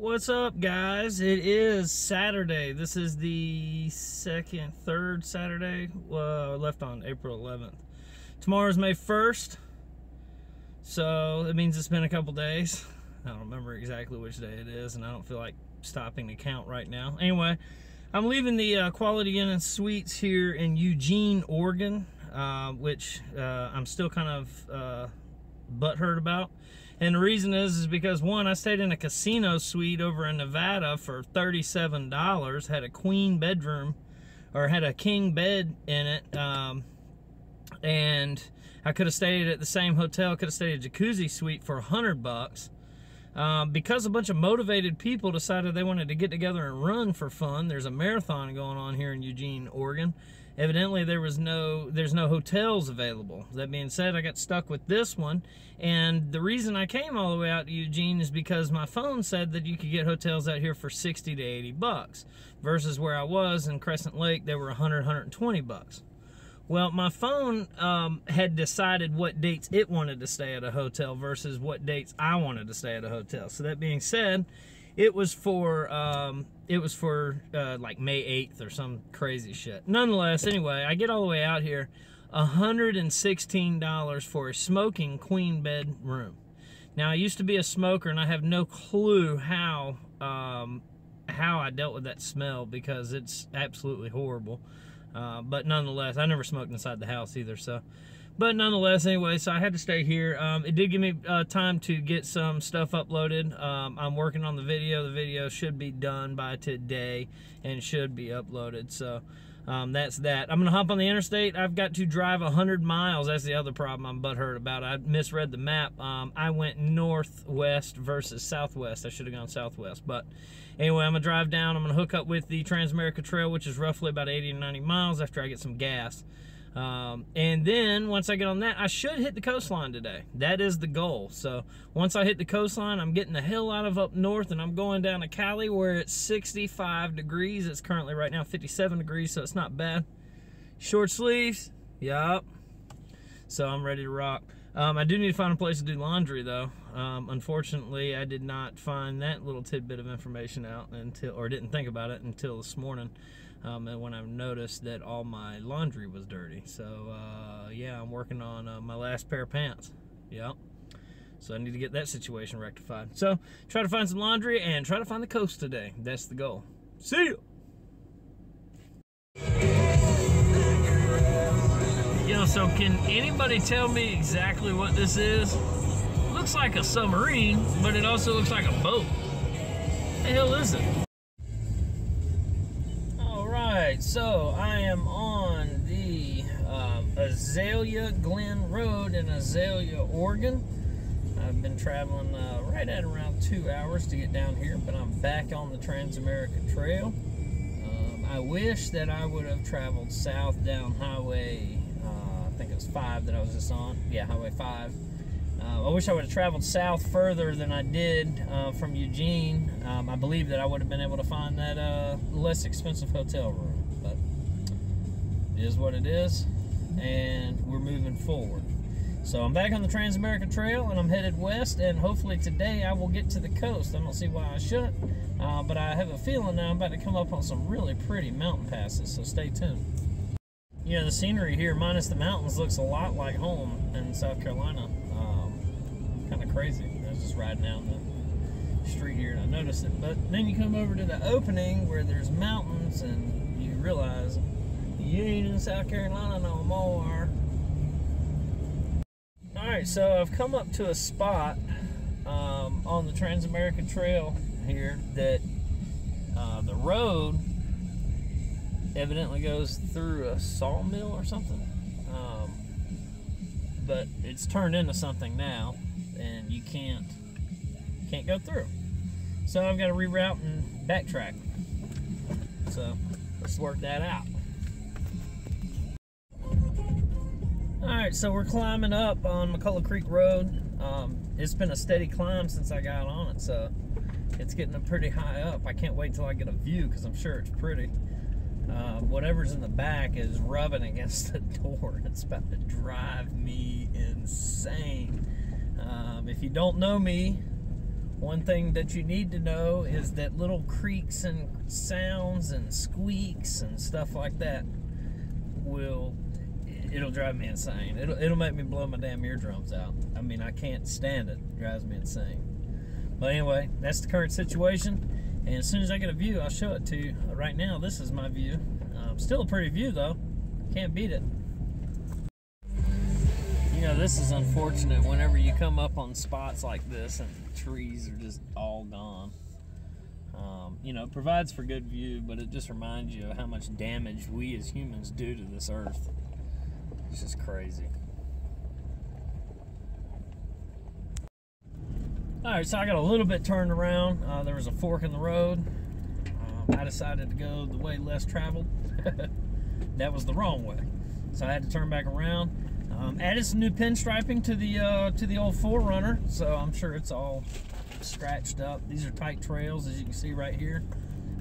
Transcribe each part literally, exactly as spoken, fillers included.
What's up, guys? It is Saturday. This is the second, third Saturday. Uh, left on April eleventh. Tomorrow's May first, so it means it's been a couple days. I don't remember exactly which day it is, and I don't feel like stopping to count right now. Anyway, I'm leaving the uh, Quality Inn and Suites here in Eugene, Oregon, uh, which uh, I'm still kind of uh, butthurt about. And the reason is, is because, one, I stayed in a casino suite over in Nevada for thirty-seven dollars, had a queen bedroom, or had a king bed in it, um, and I could have stayed at the same hotel, could have stayed at a jacuzzi suite for a hundred bucks. Um, because a bunch of motivated people decided they wanted to get together and run for fun, there's a marathon going on here in Eugene, Oregon. Evidently, there was no, there's no hotels available. That being said, I got stuck with this one. And the reason I came all the way out to Eugene is because my phone said that you could get hotels out here for sixty to eighty bucks. Versus where I was in Crescent Lake, they were a hundred, a hundred twenty bucks. Well, my phone um, had decided what dates it wanted to stay at a hotel versus what dates I wanted to stay at a hotel. So that being said, it was for um, it was for uh, like May eighth or some crazy shit. Nonetheless, anyway, I get all the way out here, a hundred sixteen dollars for a smoking queen bed room. Now, I used to be a smoker, and I have no clue how um, how I dealt with that smell because it's absolutely horrible. Uh, but nonetheless, I never smoked inside the house either, so. But nonetheless, anyway, so I had to stay here. Um, it did give me uh, time to get some stuff uploaded. Um, I'm working on the video. The video should be done by today and should be uploaded, so um, that's that. I'm going to hop on the interstate. I've got to drive a hundred miles. That's the other problem I'm butthurt about. I misread the map. Um, I went northwest versus southwest. I should have gone southwest. But anyway, I'm going to drive down. I'm going to hook up with the Trans-America Trail, which is roughly about eighty to ninety miles after I get some gas. Um, and then once I get on that, I should hit the coastline today. That is the goal. So once I hit the coastline, I'm getting the hell out of up north, and I'm going down to Cali, where it's sixty-five degrees. It's currently right now fifty-seven degrees, so it's not bad. Short sleeves, yup. So I'm ready to rock. Um, I do need to find a place to do laundry, though. Um, unfortunately, I did not find that little tidbit of information out until, or didn't think about it until this morning, um, and when I noticed that all my laundry was dirty. So, uh, yeah, I'm working on uh, my last pair of pants. Yep. So I need to get that situation rectified. So, try to find some laundry and try to find the coast today. That's the goal. See you. You know, so can anybody tell me exactly what this is? Looks like a submarine, but it also looks like a boat. The hell is it? All right, so I am on the um, Azalea Glen Road in Azalea, Oregon. I've been traveling uh, right at around two hours to get down here, but I'm back on the Trans-America Trail. Um, I wish that I would have traveled south down Highway I think it was five that I was just on. Yeah, Highway five. Uh, I wish I would have traveled south further than I did uh, from Eugene. Um, I believe that I would have been able to find that uh, less expensive hotel room. But it is what it is, and we're moving forward. So I'm back on the Trans-America Trail, and I'm headed west, and hopefully today I will get to the coast. I don't see why I shouldn't, uh, but I have a feeling now I'm about to come up on some really pretty mountain passes, so stay tuned. You know, the scenery here, minus the mountains, looks a lot like home in South Carolina. Um, kind of crazy. I was just riding down the street here and I noticed it. But then you come over to the opening where there's mountains and you realize you ain't in South Carolina no more. Alright, so I've come up to a spot um, on the Trans-America Trail here that uh, the road evidently goes through a sawmill or something, um, but it's turned into something now, and you can't can't go through. So I've got to reroute and backtrack. So let's work that out. All right, so we're climbing up on McCullough Creek Road. Um, it's been a steady climb since I got on it, so it's getting pretty high up. I can't wait till I get a view because I'm sure it's pretty. Uh, whatever's in the back is rubbing against the door. It's about to drive me insane. Um, if you don't know me, One thing that you need to know is that little creaks and sounds and squeaks and stuff like that will, it'll drive me insane. It'll, it'll make me blow my damn eardrums out. I mean, I can't stand it. It drives me insane. But anyway, that's the current situation. And as soon as I get a view, I'll show it to you. Right now, this is my view. Um, still a pretty view, though. Can't beat it. You know, this is unfortunate whenever you come up on spots like this and the trees are just all gone. Um, you know, it provides for good view, but it just reminds you of how much damage we as humans do to this earth. It's just crazy. Alright, so I got a little bit turned around. Uh, there was a fork in the road. Um, I decided to go the way less traveled. That was the wrong way. So I had to turn back around. Um, added some new pinstriping to the uh, to the old four runner, so I'm sure it's all scratched up. These are tight trails, as you can see right here.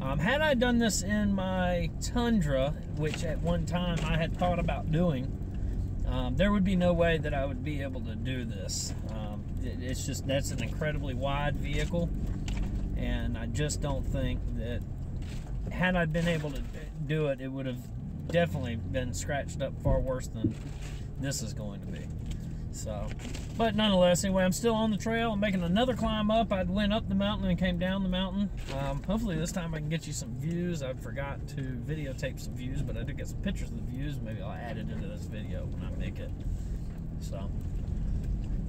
Um, had I done this in my Tundra, which at one time I had thought about doing, um, there would be no way that I would be able to do this. Um, it, it's just, that's an incredibly wide vehicle, and I just don't think that, had I been able to do it, it would have definitely been scratched up far worse than this is going to be. So, but nonetheless, anyway, I'm still on the trail. I'm making another climb up. I went up the mountain and came down the mountain. Um, hopefully this time I can get you some views. I forgot to videotape some views, but I did get some pictures of the views. Maybe I'll add it into this video when I make it. So,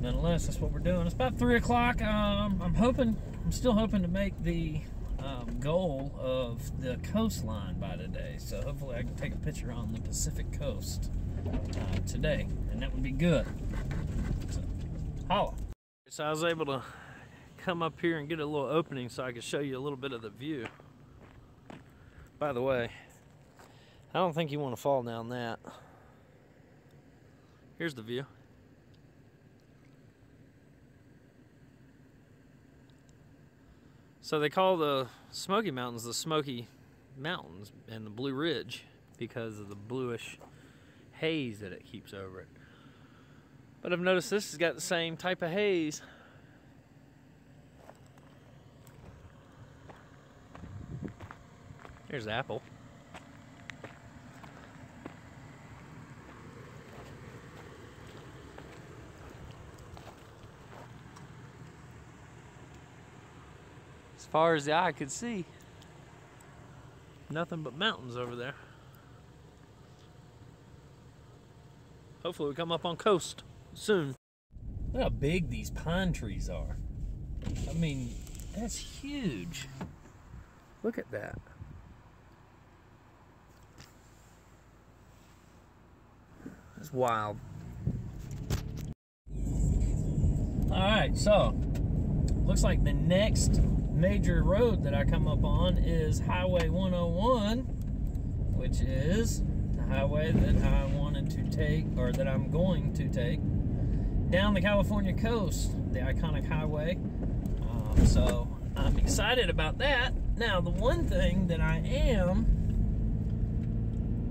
nonetheless, that's what we're doing. It's about three o'clock. Um, I'm hoping, I'm still hoping to make the um, goal of the coastline by today. So hopefully I can take a picture on the Pacific coast Uh, today, and that would be good. So, holla. So I was able to come up here and get a little opening so I could show you a little bit of the view. By the way, I don't think you want to fall down that. Here's the view. So they call the Smoky Mountains the Smoky Mountains and the Blue Ridge because of the bluish haze that it keeps over it. But I've noticed this has got the same type of haze. There's Apple. As far as the eye could see, nothing but mountains over there. Hopefully we come up on coast soon. Look how big these pine trees are. I mean, that's huge. Look at that. That's wild. All right, so looks like the next major road that I come up on is Highway one oh one, which is highway that I wanted to take, or that I'm going to take, down the California coast, the iconic highway. Um, so I'm excited about that. Now, the one thing that I am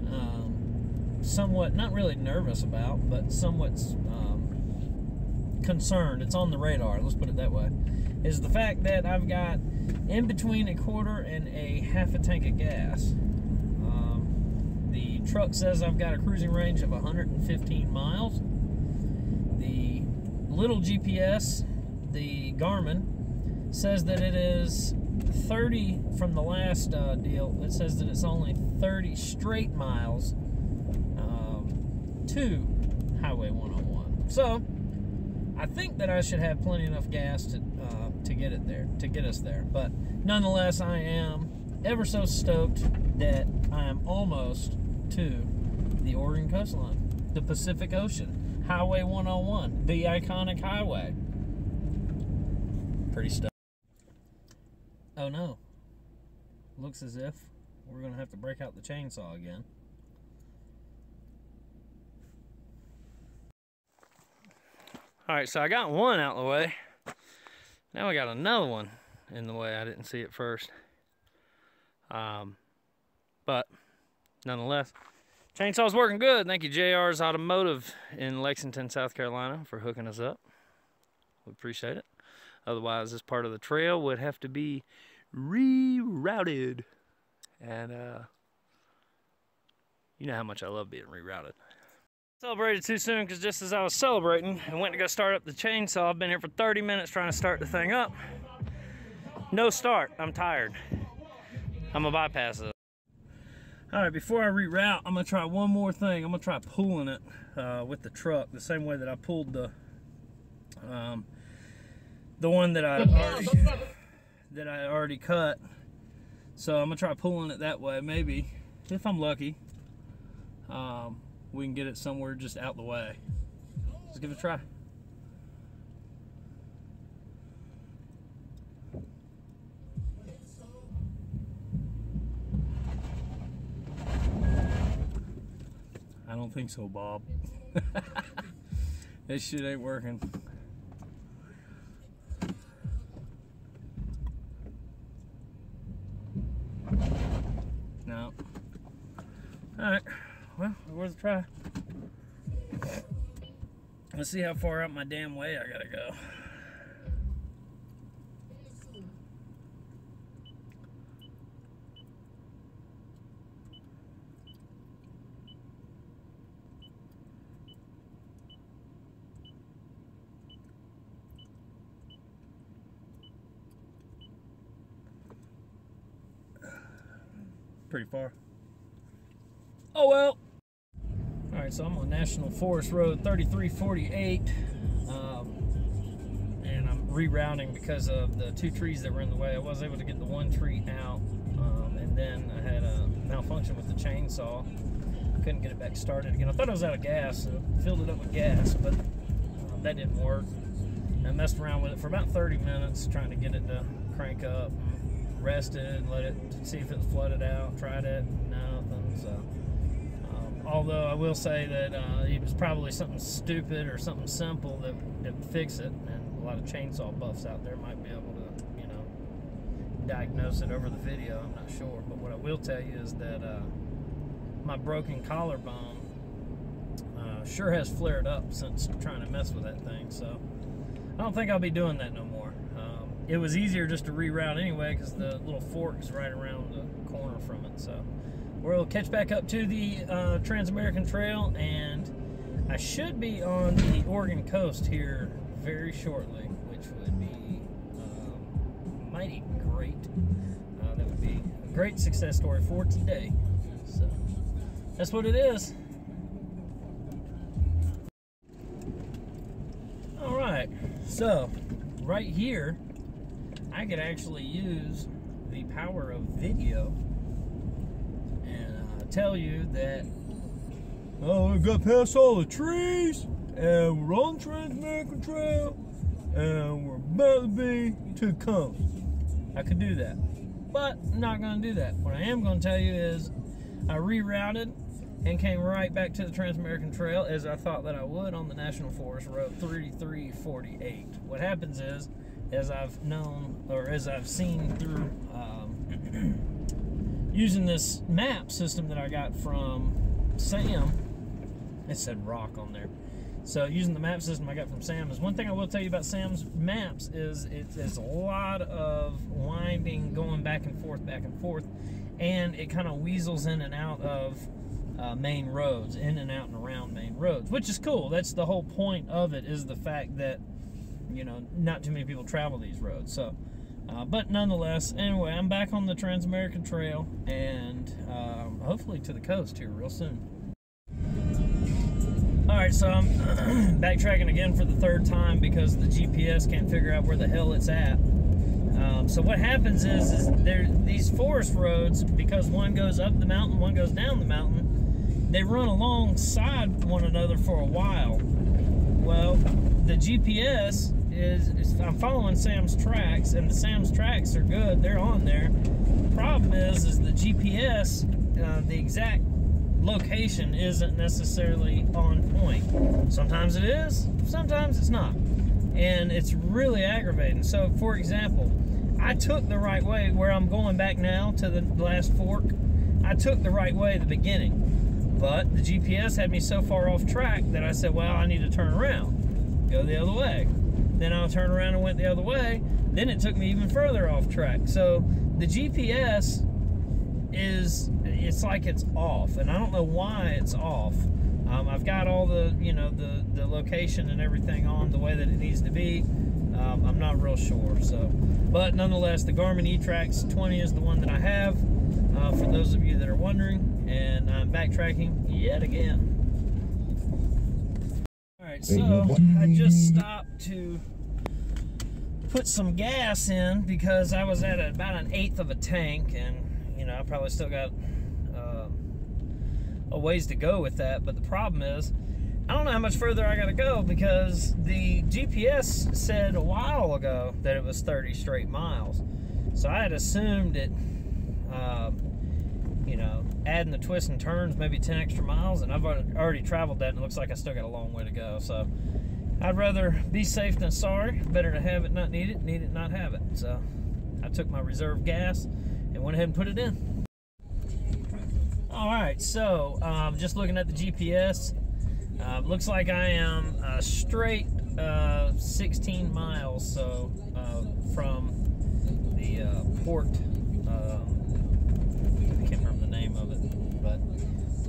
um, somewhat, not really nervous about, but somewhat um, concerned, it's on the radar, let's put it that way, is the fact that I've got in between a quarter and a half a tank of gas. The truck says I've got a cruising range of one hundred fifteen miles. The little G P S, the Garmin, says that it is thirty from the last uh, deal. It says that it's only thirty straight miles um, to Highway one oh one. So I think that I should have plenty enough gas to uh, to get it there, to get us there. But nonetheless, I am ever so stoked that I am almost to the Oregon coastline, the Pacific Ocean, Highway one oh one, the iconic highway. Pretty stuff. Oh no. Looks as if we're gonna have to break out the chainsaw again. Alright, so I got one out of the way. Now I got another one in the way. I didn't see it first. Um, But, nonetheless, chainsaw's working good. Thank you, J R's Automotive in Lexington, South Carolina, for hooking us up. We appreciate it. Otherwise, this part of the trail would have to be rerouted. And uh, you know how much I love being rerouted. Celebrated too soon, because just as I was celebrating, I went to go start up the chainsaw. I've been here for thirty minutes trying to start the thing up. No start. I'm tired. I'm gonna bypass it. All right, before I reroute, I'm gonna try one more thing. I'm gonna try pulling it uh, with the truck the same way that I pulled the um, the one that I already, that I already cut. So I'm gonna try pulling it that way. Maybe if I'm lucky, um, we can get it somewhere just out the way. Let's give it a try. I don't think so, Bob. This shit ain't working. No. Alright. Well, it was a try. Let's see how far up my damn way I gotta go. Pretty far. Oh well. All right, so I'm on National Forest Road thirty-three forty-eight, um, and I'm rerouting because of the two trees that were in the way. I was able to get the one tree out, um, and then I had a malfunction with the chainsaw. Couldn't get it back started again. I thought I was out of gas, so I filled it up with gas, but um, that didn't work. I messed around with it for about thirty minutes trying to get it to crank up. Rested, let it see if it flooded out, tried it, nothing. So, um, although I will say that uh, it was probably something stupid or something simple that would fix it, and a lot of chainsaw buffs out there might be able to, you know, diagnose it over the video. I'm not sure, but what I will tell you is that uh, my broken collarbone uh, sure has flared up since trying to mess with that thing. So, I don't think I'll be doing that no more. It was easier just to reroute anyway because the little fork is right around the corner from it. So we'll catch back up to the uh, Trans-American Trail, and I should be on the Oregon coast here very shortly, which would be um, mighty great. Uh, that would be a great success story for today. So that's what it is. All right, so right here, I could actually use the power of video and uh, tell you that, oh, we got past all the trees, and we're on Trans-American Trail, and we're about to be to come. I could do that, but I'm not going to do that. What I am going to tell you is I rerouted and came right back to the Trans-American Trail as I thought that I would on the National Forest Road thirty-three forty-eight. What happens is, as I've known, or as I've seen through um, using this map system that I got from Sam, it said rock on there. So using the map system I got from Sam, is one thing I will tell you about Sam's maps is it, it's a lot of winding, going back and forth, back and forth, and it kind of weasels in and out of uh, main roads, in and out and around main roads, which is cool. That's the whole point of it, is the fact that, you know, not too many people travel these roads. So, uh, but nonetheless, anyway, I'm back on the Trans-American Trail, and um, hopefully to the coast here real soon. All right, so I'm backtracking again for the third time because the G P S can't figure out where the hell it's at. Um, so what happens is, is there these forest roads, because one goes up the mountain, one goes down the mountain, they run alongside one another for a while. Well, the G P S is, is, I'm following Sam's tracks, and the Sam's tracks are good. They're on there. The problem is, is the G P S, uh, the exact location isn't necessarily on point. Sometimes it is, sometimes it's not. And it's really aggravating. So, for example, I took the right way where I'm going back now to the last fork. I took the right way at the beginning, but the G P S had me so far off track that I said, well, I need to turn around. Go the other way. then I turned around and went the other way, then it took me even further off track. So the G P S is, it's like it's off, and I don't know why it's off. Um, I've got all the, you know, the, the location and everything on the way that it needs to be. Um, I'm not real sure, so. But nonetheless, the Garmin E-Trex twenty is the one that I have, uh, for those of you that are wondering, and I'm backtracking yet again. All right, so I just stopped to put some gas in because I was at a, about an eighth of a tank, and, you know, I probably still got uh, a ways to go with that, but the problem is, I don't know how much further I gotta go because the G P S said a while ago that it was thirty straight miles. So I had assumed that, uh, you know, adding the twists and turns, maybe ten extra miles, and I've already traveled that, and it looks like I still got a long way to go. So I'd rather be safe than sorry. Better to have it, not need it, need it, not have it. So I took my reserve gas and went ahead and put it in. All right, so um, just looking at the G P S, Uh, looks like I am uh, straight uh, sixteen miles so uh, from the uh, port. Um, I can't remember the name of it, but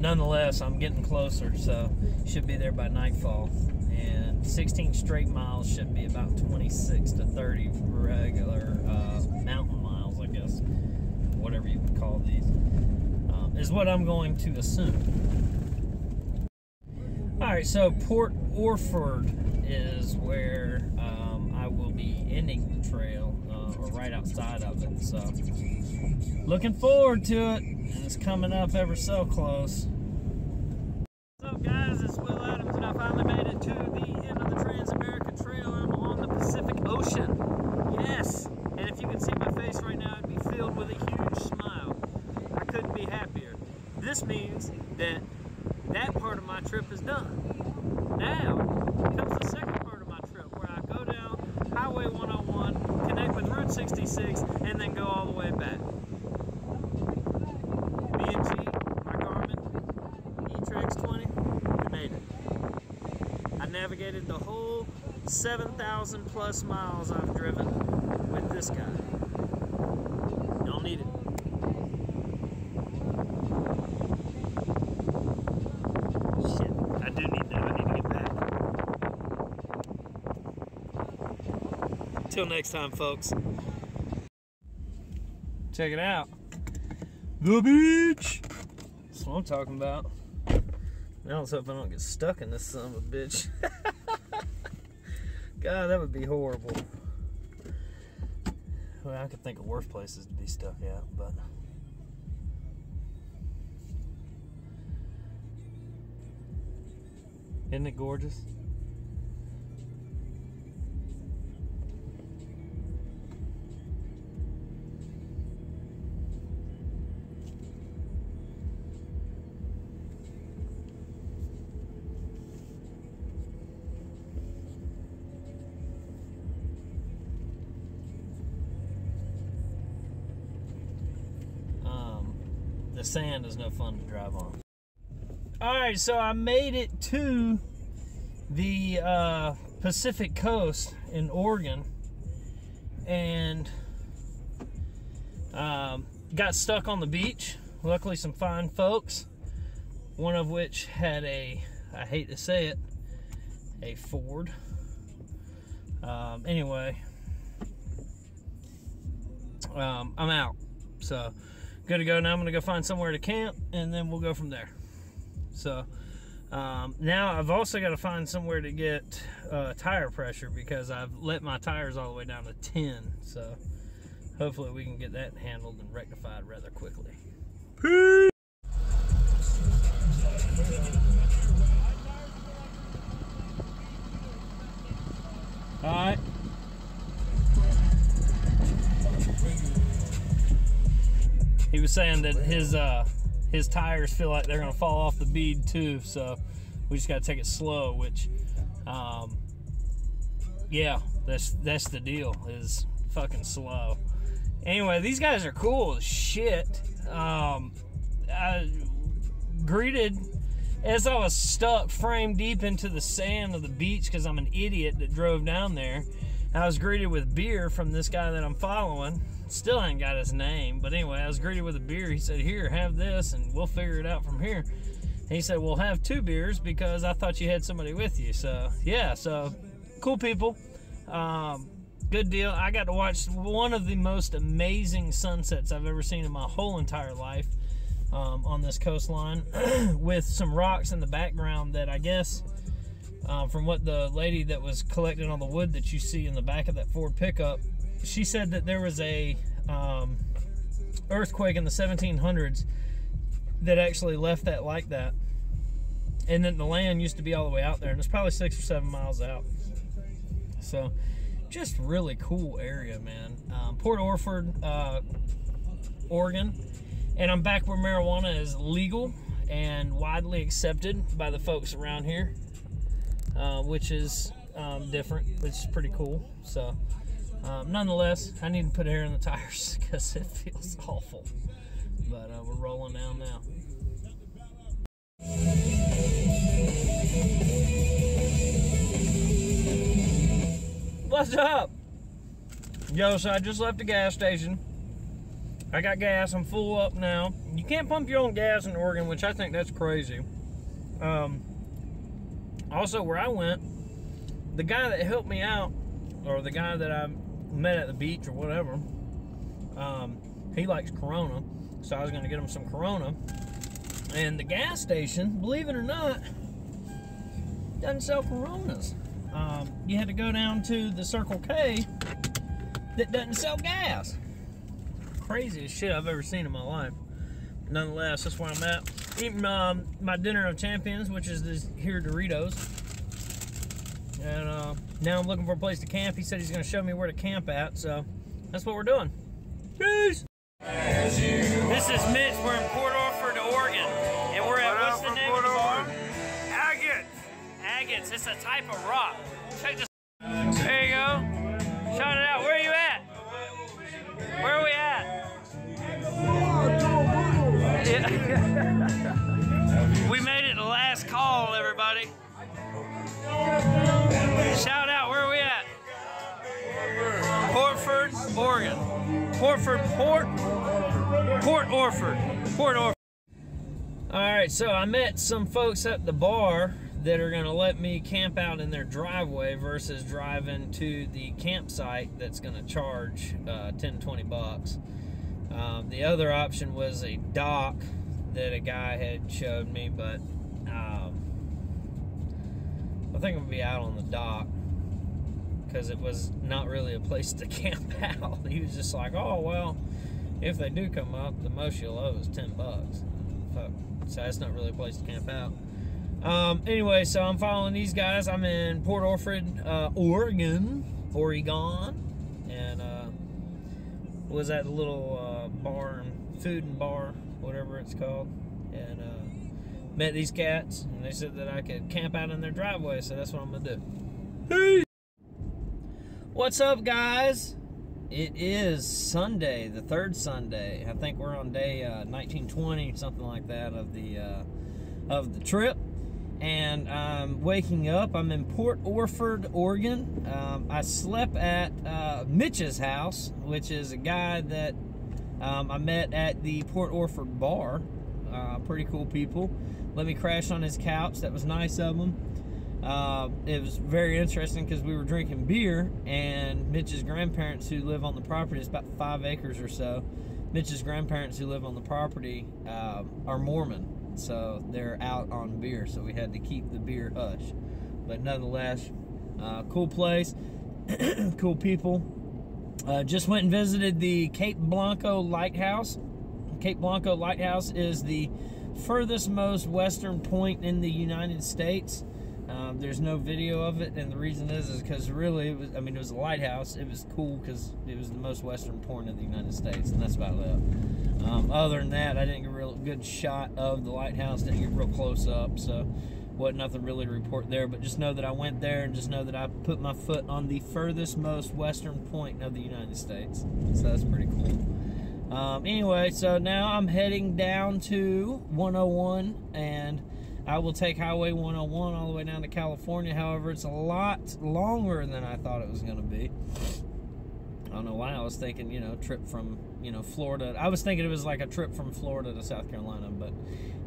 nonetheless, I'm getting closer. So should be there by nightfall. And sixteen straight miles should be about twenty-six to thirty regular uh, mountain miles, I guess, whatever you would call these, um, is what I'm going to assume. All right, so Port Orford is where um, I will be ending the trail, uh, or right outside of it. So, looking forward to it, and it's coming up ever so close. What's up, guys? It's Will Adams, and I finally made it to the end of the Trans-America Trail. I'm on the Pacific Ocean. Yes, and if you can see my face right now, I'd be filled with a huge smile. I couldn't be happier. This means that that part of my trip is done. Now comes the second part of my trip, where I go down Highway one oh one, connect with Route sixty-six, and then go all the way back. B and G, my Garmin, E-Trex twenty, we made it. I navigated the whole seven thousand plus miles I've driven with this guy. Y'all need it. Till next time, folks. Check it out. The beach. That's what I'm talking about. Now let's hope I don't get stuck in this son of a bitch. God, that would be horrible. Well, I could think of worse places to be stuck at, but isn't it gorgeous? The sand is no fun to drive on. All right, so I made it to the uh, Pacific Coast in Oregon, and um, got stuck on the beach. Luckily, some fine folks, one of which had a, I hate to say it, a Ford. Um, anyway, um, I'm out, so. Good to go. Now I'm gonna go find somewhere to camp, and then we'll go from there. So um, now I've also got to find somewhere to get uh, tire pressure, because I've let my tires all the way down to ten. So hopefully we can get that handled and rectified rather quickly. Peace. All right. He was saying that his uh, his tires feel like they're gonna fall off the bead too, so we just gotta take it slow. Which, um, yeah, that's that's the deal, is fucking slow. Anyway, these guys are cool as shit. Um, I greeted As I was stuck frame deep into the sand of the beach because I'm an idiot that drove down there, I was greeted with beer from this guy that I'm following. Still ain't got his name, but anyway, I was greeted with a beer. He said, "Here, have this, and we'll figure it out from here." And he said, "Well, have two beers because I thought you had somebody with you." So yeah, so cool people, um, good deal. I got to watch one of the most amazing sunsets I've ever seen in my whole entire life. Um, on this coastline with some rocks in the background that I guess uh, from what the lady that was collecting all the wood that you see in the back of that Ford pickup, she said that there was a um, earthquake in the seventeen hundreds that actually left that like that, and then the land used to be all the way out there, and it's probably six or seven miles out. So just really cool area, man. um, Port Orford, uh, Oregon. And I'm back where marijuana is legal and widely accepted by the folks around here, uh, which is um, different, which is pretty cool. So, um, nonetheless, I need to put air in the tires because it feels awful. But uh, we're rolling down now. What's up? Yo, so I just left the gas station. I got gas, I'm full up now. You can't pump your own gas in Oregon, which I think that's crazy. Um, also, where I went, the guy that helped me out, or the guy that I met at the beach or whatever, um, he likes Corona, so I was gonna get him some Corona. And the gas station, believe it or not, doesn't sell Coronas. Um, you had to go down to the Circle K that doesn't sell gas. Craziest shit I've ever seen in my life. Nonetheless, that's where I'm at. Eating um, my dinner of champions, which is this here Doritos. And uh, now I'm looking for a place to camp. He said he's gonna show me where to camp at, so that's what we're doing. Peace! This is Mitch, we're in Port Orford, Oregon. And we're at, what's the name of the bar? Agates. Agates, it's a type of rock. Check this. There you go. Shout it out, where are you at? Where are we at? Yeah. We made it the last call, everybody. Shout out, where are we at? Port Orford, Oregon. Port Orford, Port, Port Orford, Port Orford. All right, so I met some folks at the bar that are gonna let me camp out in their driveway versus driving to the campsite that's gonna charge uh, ten, twenty bucks. Um, the other option was a dock that a guy had showed me, but um, I think I'm gonna be out on the dock because it was not really a place to camp out. He was just like, "Oh well, if they do come up, the most you'll owe is ten bucks." Fuck. So that's not really a place to camp out. Um, anyway, so I'm following these guys. I'm in Port Orford, uh, Oregon, Oregon, and uh, was at the little uh, bar, food and bar, whatever it's called, and uh, met these cats, and they said that I could camp out in their driveway, so that's what I'm gonna do. Hey! What's up, guys? It is Sunday, the third Sunday. I think we're on day uh, nineteen twenty, something like that, of the uh, of the trip, and I'm waking up. I'm in Port Orford, Oregon. Um, I slept at uh, Mitch's house, which is a guy that um, I met at the Port Orford bar. Uh, pretty cool people. Let me crash on his couch. That was nice of him. Uh, it was very interesting because we were drinking beer, and Mitch's grandparents who live on the property, it's about five acres or so, Mitch's grandparents who live on the property uh, are Mormon. So they're out on beer, so we had to keep the beer hush. But nonetheless, uh, cool place, cool people. Uh, just went and visited the Cape Blanco Lighthouse. Cape Blanco Lighthouse is the furthest most western point in the United States. Um, there's no video of it, and the reason is is because really, it was, I mean, it was a lighthouse. It was cool because it was the most western point of the United States, and that's about it. Um, other than that, I didn't get a real good shot of the lighthouse, didn't get real close up, so wasn't nothing really to report there, but just know that I went there, and just know that I put my foot on the furthest most western point of the United States, so that's pretty cool. Um, anyway, so now I'm heading down to one oh one, and I will take Highway one oh one all the way down to California. However, it's a lot longer than I thought it was going to be. I don't know why I was thinking, you know, trip from, you know, Florida. I was thinking it was like a trip from Florida to South Carolina, but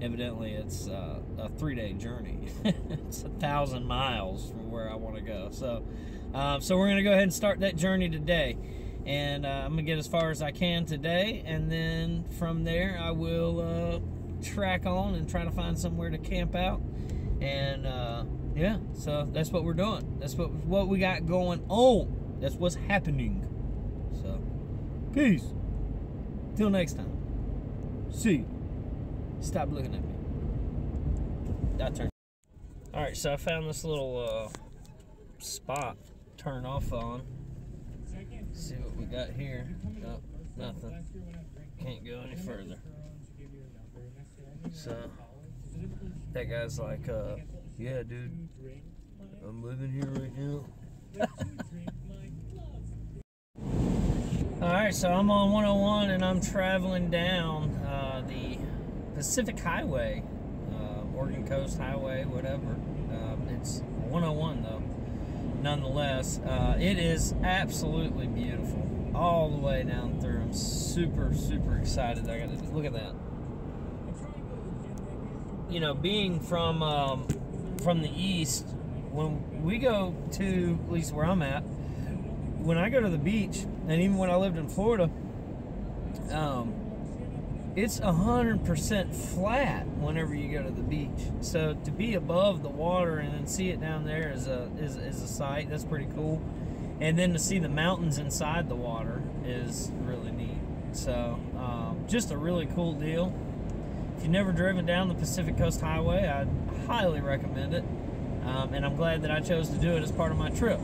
evidently it's uh, a three-day journey. It's a thousand miles from where I want to go. So, uh, so we're going to go ahead and start that journey today. And uh, I'm going to get as far as I can today. And then from there, I will uh, track on and try to find somewhere to camp out. And, uh, yeah, so that's what we're doing. That's what, what we got going on. That's what's happening. So, peace. Till next time. See you. Stop looking at me. That turned. All right, so I found this little uh, spot. Turn off on. See what we got here. Nope, nothing. Can't go any further. So that guy's like, uh, yeah, dude, I'm living here right now. Alright, so I'm on one oh one and I'm traveling down uh, the Pacific Highway, uh, Oregon Coast Highway, whatever. Um, it's one oh one though, nonetheless. Uh, it is absolutely beautiful all the way down through. I'm super, super excited. I gotta look at that. You know, being from, um, from the east, when we go to, at least where I'm at, when I go to the beach, and even when I lived in Florida, um, it's one hundred percent flat whenever you go to the beach. So to be above the water and then see it down there is a, is, is a sight. That's pretty cool. And then to see the mountains inside the water is really neat. So um, just a really cool deal. If you've never driven down the Pacific Coast Highway, I highly recommend it. Um, and I'm glad that I chose to do it as part of my trip.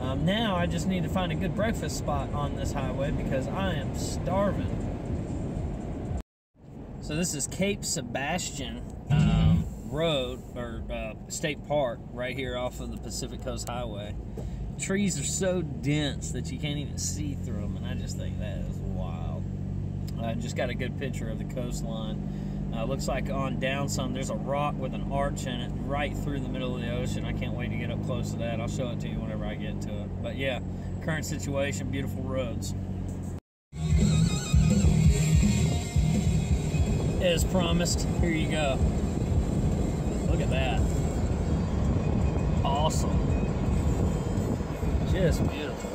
Um, now I just need to find a good breakfast spot on this highway because I am starving. So this is Cape Sebastian um, Road, or uh, State Park, right here off of the Pacific Coast Highway. Trees are so dense that you can't even see through them, and I just think that is wild. I just got a good picture of the coastline. Uh, looks like on down some, there's a rock with an arch in it right through the middle of the ocean. I can't wait to get up close to that. I'll show it to you whenever I get to it. But yeah, current situation, beautiful roads. As promised, here you go. Look at that. Awesome. Just beautiful.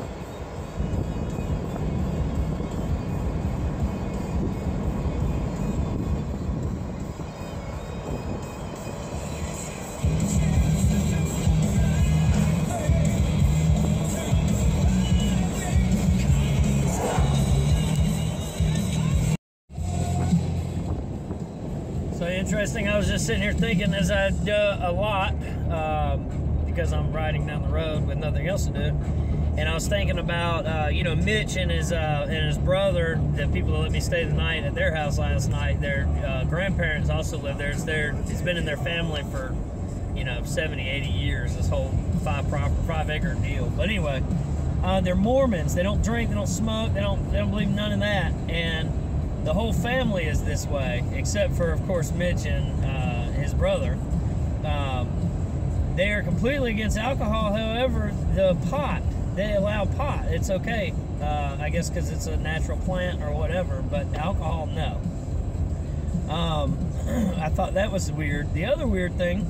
Interesting. I was just sitting here thinking, as I do a lot, um, because I'm riding down the road with nothing else to do, and I was thinking about uh, you know, Mitch and his uh, and his brother, the people that let me stay the night at their house last night. Their uh, grandparents also live there. It's their, it's been in their family for, you know, seventy, eighty years. This whole five proper five acre deal. But anyway, uh, they're Mormons. They don't drink. They don't smoke. They don't. They don't believe none of that. And the whole family is this way, except for, of course, Mitch and uh, his brother. Um, they are completely against alcohol. However, the pot, they allow pot. It's okay, uh, I guess, because it's a natural plant or whatever, but alcohol, no. Um, I thought that was weird. The other weird thing,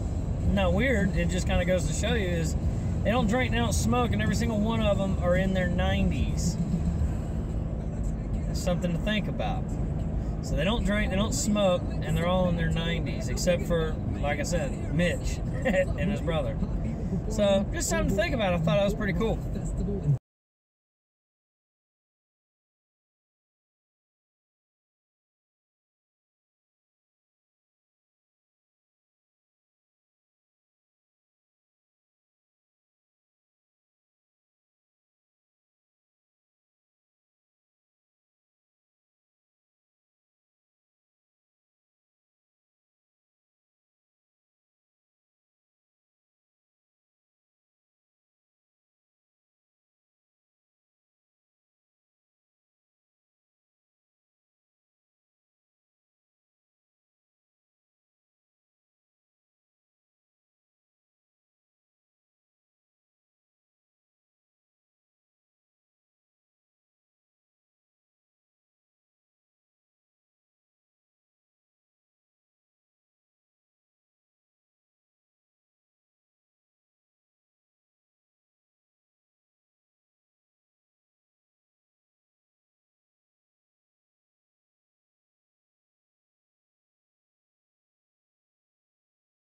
not weird, it just kind of goes to show you, is they don't drink, they don't smoke, and every single one of them are in their nineties. Something to think about. So they don't drink, they don't smoke, and they're all in their nineties, except for, like I said, Mitch and his brother. So just something to think about. I thought that was pretty cool.